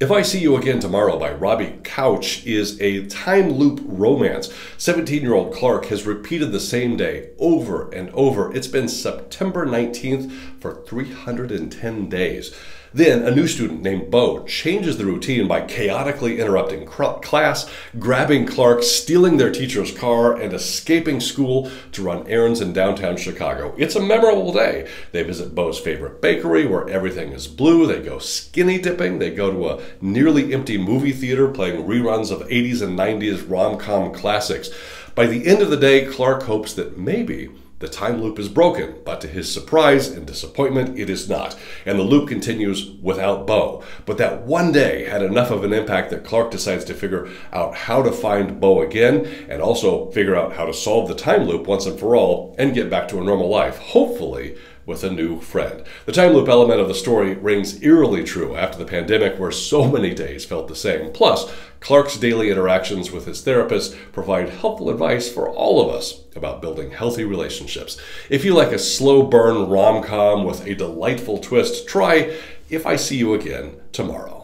If I See You Again Tomorrow by Robbie Couch is a time loop romance. 17-year-old Clark has repeated the same day over and over. It's been September 19th for 310 days. Then a new student named Beau changes the routine by chaotically interrupting class, grabbing Clark, stealing their teacher's car, and escaping school to run errands in downtown Chicago. It's a memorable day. They visit Beau's favorite bakery where everything is blue. They go skinny dipping. They go to a nearly empty movie theater playing reruns of 80s and 90s rom-com classics. By the end of the day, Clark hopes that maybe the time loop is broken, but to his surprise and disappointment, it is not. And the loop continues without Beau. But that one day had enough of an impact that Clark decides to figure out how to find Beau again, and also figure out how to solve the time loop once and for all, and get back to a normal life, hopefully with a new friend. The time loop element of the story rings eerily true after the pandemic, where so many days felt the same. Plus, Clark's daily interactions with his therapist provide helpful advice for all of us about building healthy relationships. If you like a slow burn rom-com with a delightful twist, try If I See You Again Tomorrow.